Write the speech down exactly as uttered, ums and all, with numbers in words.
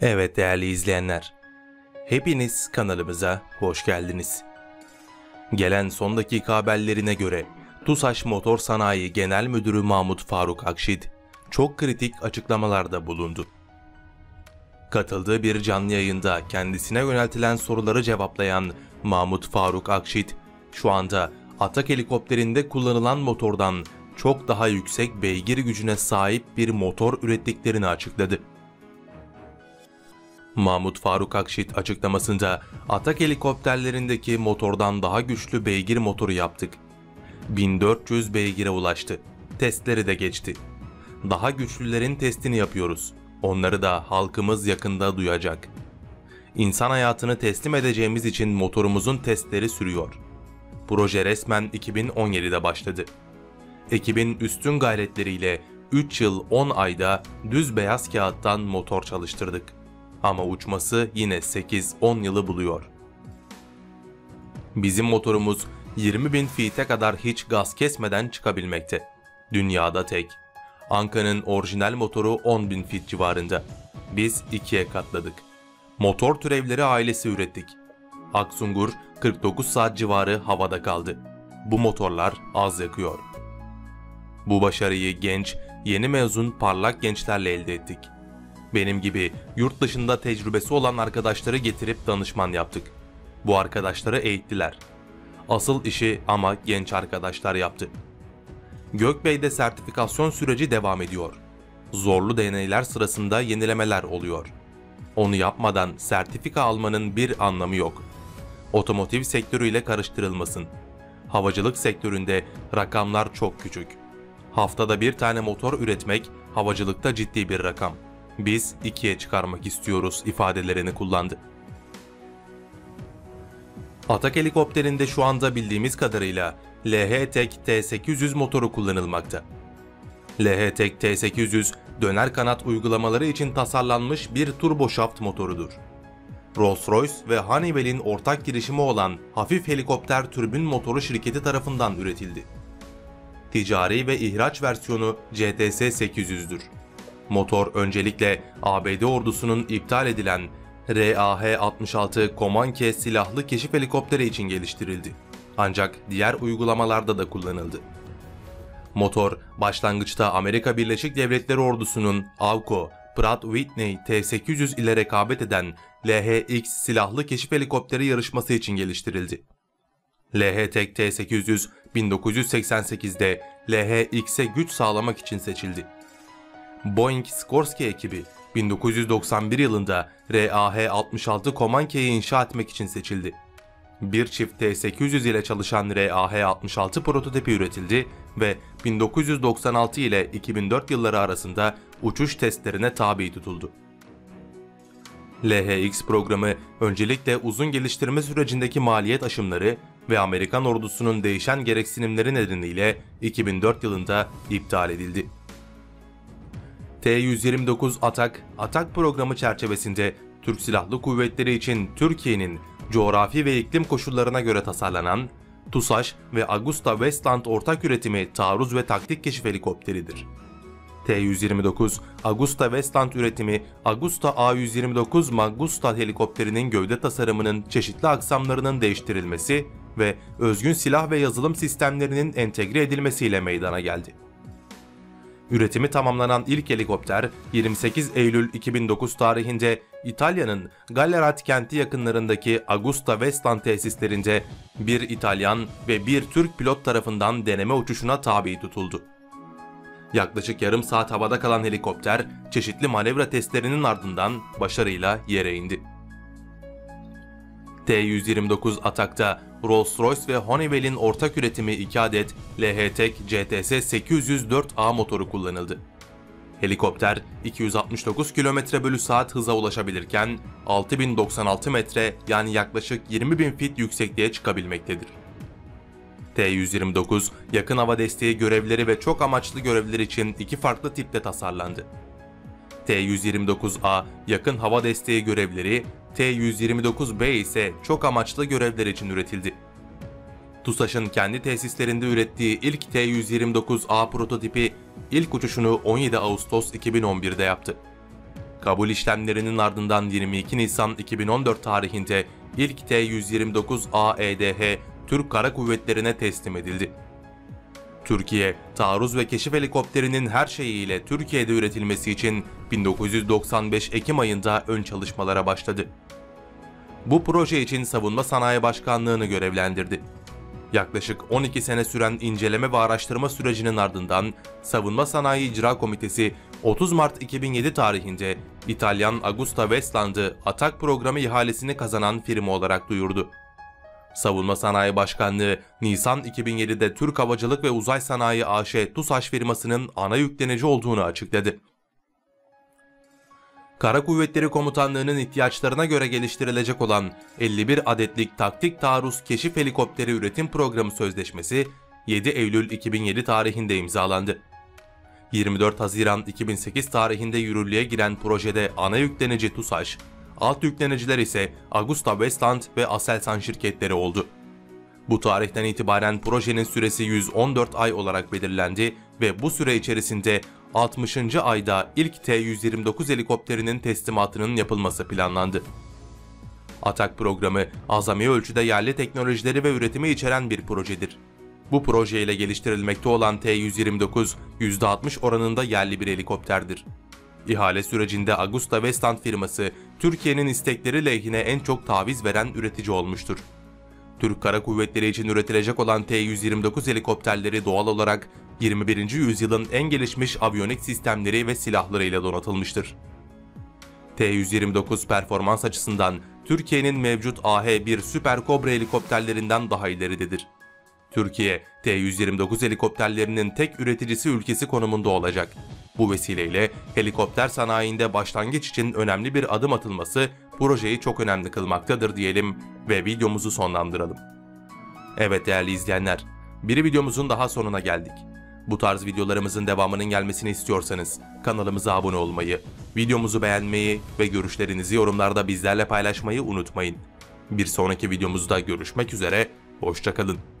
Evet değerli izleyenler, hepiniz kanalımıza hoş geldiniz. Gelen son dakika haberlerine göre Tusaş Motor Sanayi Genel Müdürü Mahmut Faruk Akşit çok kritik açıklamalarda bulundu. Katıldığı bir canlı yayında kendisine yöneltilen soruları cevaplayan Mahmut Faruk Akşit, şu anda Atak helikopterinde kullanılan motordan çok daha yüksek beygir gücüne sahip bir motor ürettiklerini açıkladı. Mahmut Faruk Akşit açıklamasında Atak helikopterlerindeki motordan daha güçlü beygir motoru yaptık. bin dört yüz beygire ulaştı. Testleri de geçti. Daha güçlülerin testini yapıyoruz. Onları da halkımız yakında duyacak. İnsan hayatını teslim edeceğimiz için motorumuzun testleri sürüyor. Proje resmen iki bin on yedi'de başladı. Ekibin üstün gayretleriyle üç yıl on ayda düz beyaz kağıttan motor çalıştırdık. Ama uçması yine sekiz on yılı buluyor. Bizim motorumuz yirmi bin feet'e kadar hiç gaz kesmeden çıkabilmekte. Dünyada tek. Anka'nın orijinal motoru on bin feet civarında. Biz ikiye katladık. Motor türevleri ailesi ürettik. Aksungur kırk dokuz saat civarı havada kaldı. Bu motorlar az yakıyor. Bu başarıyı genç, yeni mezun parlak gençlerle elde ettik. Benim gibi yurt dışında tecrübesi olan arkadaşları getirip danışman yaptık. Bu arkadaşları eğittiler. Asıl işi ama genç arkadaşlar yaptı. Gökbey'de sertifikasyon süreci devam ediyor. Zorlu deneyler sırasında yenilemeler oluyor. Onu yapmadan sertifika almanın bir anlamı yok. Otomotiv sektörüyle karıştırılmasın. Havacılık sektöründe rakamlar çok küçük. Haftada bir tane motor üretmek havacılıkta ciddi bir rakam. Biz ikiye çıkarmak istiyoruz ifadelerini kullandı. Atak helikopterinde şu anda bildiğimiz kadarıyla L H T E C T sekiz yüz motoru kullanılmakta. L H T E C T sekiz yüz döner kanat uygulamaları için tasarlanmış bir turboşaft motorudur. Rolls-Royce ve Honeywell'in ortak girişimi olan hafif helikopter türbin motoru şirketi tarafından üretildi. Ticari ve ihraç versiyonu C T S sekiz yüz'dür. Motor öncelikle A B D ordusunun iptal edilen R A H altmış altı Comanche silahlı keşif helikopteri için geliştirildi. Ancak diğer uygulamalarda da kullanıldı. Motor başlangıçta Amerika Birleşik Devletleri ordusunun AVCO, Pratt Whitney T sekiz yüz ile rekabet eden L H X silahlı keşif helikopteri yarışması için geliştirildi. L H T E C T sekiz yüz bin dokuz yüz seksen sekiz'de L H X'e güç sağlamak için seçildi. Boeing-Skorsky ekibi bin dokuz yüz doksan bir yılında R A H altmış altı Comanche'yi inşa etmek için seçildi. Bir çift T sekiz yüz ile çalışan R A H altmış altı prototipi üretildi ve bin dokuz yüz doksan altı ile iki bin dört yılları arasında uçuş testlerine tabi tutuldu. L H X programı öncelikle uzun geliştirme sürecindeki maliyet aşımları ve Amerikan ordusunun değişen gereksinimleri nedeniyle iki bin dört yılında iptal edildi. T yüz yirmi dokuz Atak, Atak programı çerçevesinde Türk Silahlı Kuvvetleri için Türkiye'nin coğrafi ve iklim koşullarına göre tasarlanan TUSAŞ ve AgustaWestland ortak üretimi taarruz ve taktik keşif helikopteridir. T yüz yirmi dokuz AgustaWestland üretimi Agusta A yüz yirmi dokuz Magusta helikopterinin gövde tasarımının çeşitli aksamlarının değiştirilmesi ve özgün silah ve yazılım sistemlerinin entegre edilmesiyle meydana geldi. Üretimi tamamlanan ilk helikopter yirmi sekiz Eylül iki bin dokuz tarihinde İtalya'nın Gallerati kenti yakınlarındaki AgustaWestland tesislerinde bir İtalyan ve bir Türk pilot tarafından deneme uçuşuna tabi tutuldu. Yaklaşık yarım saat havada kalan helikopter çeşitli manevra testlerinin ardından başarıyla yere indi. T yüz yirmi dokuz Atak'ta Rolls-Royce ve Honeywell'in ortak üretimi iki adet L H T E C C T S sekiz yüz dört A motoru kullanıldı. Helikopter iki yüz altmış dokuz kilometre bölü saat hıza ulaşabilirken altı bin doksan altı metre yani yaklaşık yirmi bin fit yüksekliğe çıkabilmektedir. T yüz yirmi dokuz yakın hava desteği görevleri ve çok amaçlı görevler için iki farklı tipte tasarlandı. T yüz yirmi dokuz A yakın hava desteği görevleri, T yüz yirmi dokuz B ise çok amaçlı görevler için üretildi. TUSAŞ'ın kendi tesislerinde ürettiği ilk T yüz yirmi dokuz A prototipi ilk uçuşunu on yedi Ağustos iki bin on bir'de yaptı. Kabul işlemlerinin ardından yirmi iki Nisan iki bin on dört tarihinde ilk T yüz yirmi dokuz A E D H Türk Kara Kuvvetleri'ne teslim edildi. Türkiye, taarruz ve keşif helikopterinin her şeyiyle Türkiye'de üretilmesi için bin dokuz yüz doksan beş Ekim ayında ön çalışmalara başladı. Bu proje için Savunma Sanayi Başkanlığı'nı görevlendirdi. Yaklaşık on iki sene süren inceleme ve araştırma sürecinin ardından Savunma Sanayi İcra Komitesi otuz Mart iki bin yedi tarihinde İtalyan AgustaWestland'ı Atak programı ihalesini kazanan firma olarak duyurdu. Savunma Sanayi Başkanlığı, Nisan iki bin yedi'de Türk Havacılık ve Uzay Sanayi A Ş Tusaş firmasının ana yüklenici olduğunu açıkladı. Kara Kuvvetleri Komutanlığı'nın ihtiyaçlarına göre geliştirilecek olan elli bir adetlik Taktik Taarruz Keşif Helikopteri Üretim Programı Sözleşmesi yedi Eylül iki bin yedi tarihinde imzalandı. yirmi dört Haziran iki bin sekiz tarihinde yürürlüğe giren projede ana yüklenici Tusaş, alt yükleniciler ise AgustaWestland ve ASELSAN şirketleri oldu. Bu tarihten itibaren projenin süresi yüz on dört ay olarak belirlendi ve bu süre içerisinde altmışıncı ayda ilk T yüz yirmi dokuz helikopterinin teslimatının yapılması planlandı. Atak programı, azami ölçüde yerli teknolojileri ve üretimi içeren bir projedir. Bu projeyle geliştirilmekte olan T yüz yirmi dokuz, yüzde altmış oranında yerli bir helikopterdir. İhale sürecinde AgustaWestland firması, Türkiye'nin istekleri lehine en çok taviz veren üretici olmuştur. Türk Kara Kuvvetleri için üretilecek olan T yüz yirmi dokuz helikopterleri doğal olarak yirmi birinci yüzyılın en gelişmiş aviyonik sistemleri ve silahlarıyla donatılmıştır. T yüz yirmi dokuz performans açısından Türkiye'nin mevcut A H bir Süper Cobra helikopterlerinden daha ileridedir. Türkiye, T yüz yirmi dokuz helikopterlerinin tek üreticisi ülkesi konumunda olacak. Bu vesileyle helikopter sanayinde başlangıç için önemli bir adım atılması projeyi çok önemli kılmaktadır diyelim ve videomuzu sonlandıralım. Evet değerli izleyenler, bir videomuzun daha sonuna geldik. Bu tarz videolarımızın devamının gelmesini istiyorsanız kanalımıza abone olmayı, videomuzu beğenmeyi ve görüşlerinizi yorumlarda bizlerle paylaşmayı unutmayın. Bir sonraki videomuzda görüşmek üzere, hoşça kalın.